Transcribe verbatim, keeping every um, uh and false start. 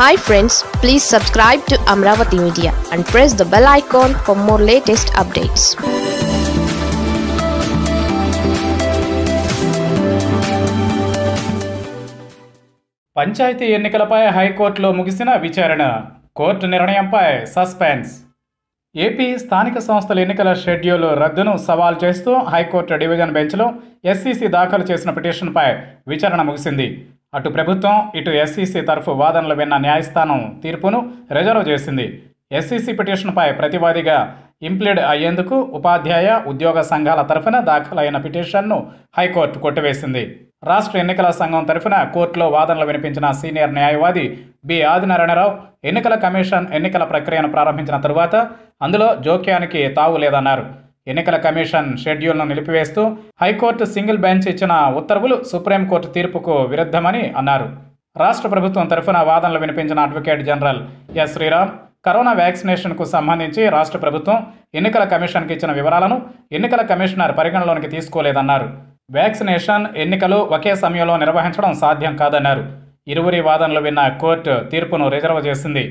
Hi friends, please subscribe to Amravati Media and press the bell icon for more latest updates. पंचायती ఎన్నికలపై హైకోర్టులో ముగిసిన విచారణ court నిర్ణయంపై suspense AP స్థానిక సంస్థల ఎన్నికల షెడ్యూల్ రద్దును సవాల్ చేస్తూ హైకోర్టు డివిజన్ బెంచ్లో ఎస్సీసీ దాఖలు చేసిన పిటిషన్పై విచారణ ముగిసింది. అటు ప్రభుత్వం ఇటు ఎస్సీసీ తరఫు వాదనలు విన్న న్యాయస్థానం తీర్పును రిజర్వ్ చేసింది. ఎస్సీసీ పిటిషన్పై ప్రతివాదిగా ఇంప్లీడ్ అయ్యేందుకు ఉపాధ్యాయ ఉద్యోగ సంఘాల తరఫున దాఖలైన పిటిషన్ను హైకోర్టు కొట్టివేసింది. రాష్ట్ర ఎన్నికల సంఘం తరఫున కోర్టులో వాదనలు వినిపించిన సీనియర్ న్యాయవాది బి ఆదినారాయణరావు ఎన్నికల కమిషన్ ఎన్నికల ప్రక్రియను ప్రారంభించిన తరువాత అందులో జోక్యానికి తావు లేదన్నారు. ఎన్నికల కమిషన్ షెడ్యూల్ను నిలిపివేస్తూ హైకోర్టు సింగిల్ బెంచ్ ఇచ్చిన ఉత్తర్వులు సుప్రీంకోర్టు తీర్పుకు విరుద్ధమని అన్నారు. రాష్ట్ర ప్రభుత్వం తరఫున వాదనలు వినిపించిన advocate general S Sriram corona వ్యాక్సినేషన్కు సంబంధించి రాష్ట్ర ప్రభుత్వం ఎన్నికల కమిషన్కి ఇచ్చిన వివరాలను ఎన్నికల కమిషనర్ పరిగణలోనికి తీసుకోలేదన్నారు. వ్యాక్సినేషన్ ఎన్నికలు ఒకే సమయంలో నిర్వహించడం సాధ్యం కాదన్నారు. ఇరువురి వాదనలు విన్న కోర్టు తీర్పును రిజర్వ్ చేసింది.